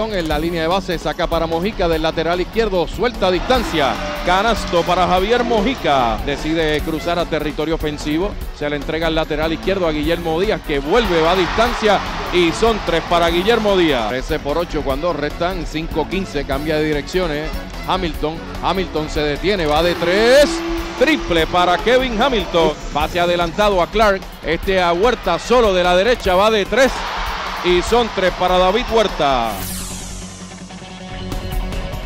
Hamilton en la línea de base, saca para Mojica del lateral izquierdo, suelta a distancia, canasto para Javier Mojica, decide cruzar a territorio ofensivo, se le entrega al lateral izquierdo a Guillermo Díaz, que vuelve, va a distancia y son 3 para Guillermo Díaz. 13 por 8 cuando restan 5-15, cambia de direcciones Hamilton se detiene, va de 3, triple para Kevin Hamilton, pase adelantado a Clark, este a Huerta solo de la derecha, va de 3 y son 3 para David Huerta.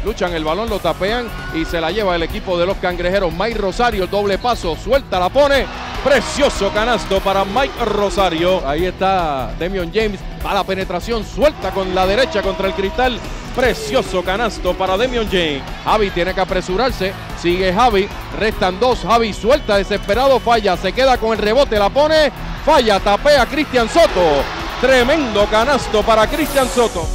Luchan el balón, lo tapean y se la lleva el equipo de los Cangrejeros. Mike Rosario, doble paso, suelta, la pone. Precioso canasto para Mike Rosario. Ahí está Damion James, va la penetración, suelta con la derecha contra el cristal. Precioso canasto para Damion James. Javi tiene que apresurarse, sigue Javi, restan 2, Javi suelta, desesperado, falla, se queda con el rebote, la pone, falla, tapea Christian Soto. Tremendo canasto para Christian Soto.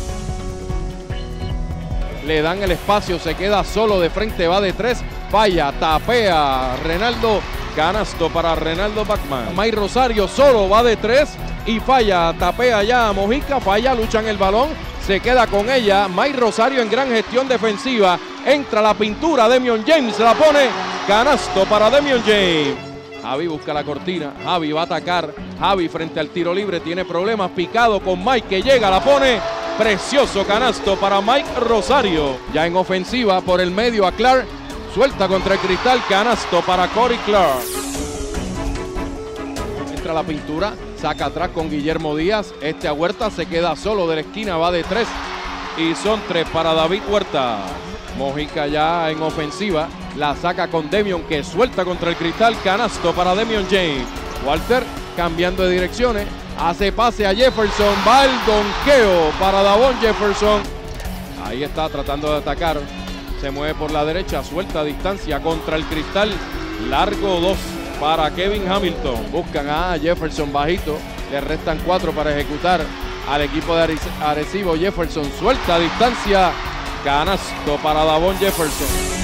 Le dan el espacio, se queda solo de frente, va de 3, falla, tapea Renaldo, canasto para Renaldo Backman. Mike Rosario solo va de 3 y falla, tapea ya a Mojica, falla, luchan el balón, se queda con ella, Mike Rosario en gran gestión defensiva, entra la pintura, Damion James la pone, canasto para Damion James. Javi busca la cortina, Javi va a atacar, Javi frente al tiro libre tiene problemas, picado con Mike que llega, la pone, precioso canasto para Mike Rosario. Ya en ofensiva por el medio a Clark, suelta contra el cristal, canasto para Cory Clark. Entra la pintura, saca atrás con Guillermo Díaz, este a Huerta, se queda solo de la esquina, va de 3 y son 3 para David Huerta. Mojica ya en ofensiva, la saca con Damion que suelta contra el cristal, canasto para Damion James. Walter cambiando de direcciones, hace pase a Jefferson, va el donqueo para Davon Jefferson. Ahí está tratando de atacar, se mueve por la derecha, suelta a distancia contra el cristal, largo 2 para Kevin Hamilton. Buscan a Jefferson bajito, le restan 4 para ejecutar al equipo de Arecibo. Jefferson suelta a distancia, canasto para Davon Jefferson.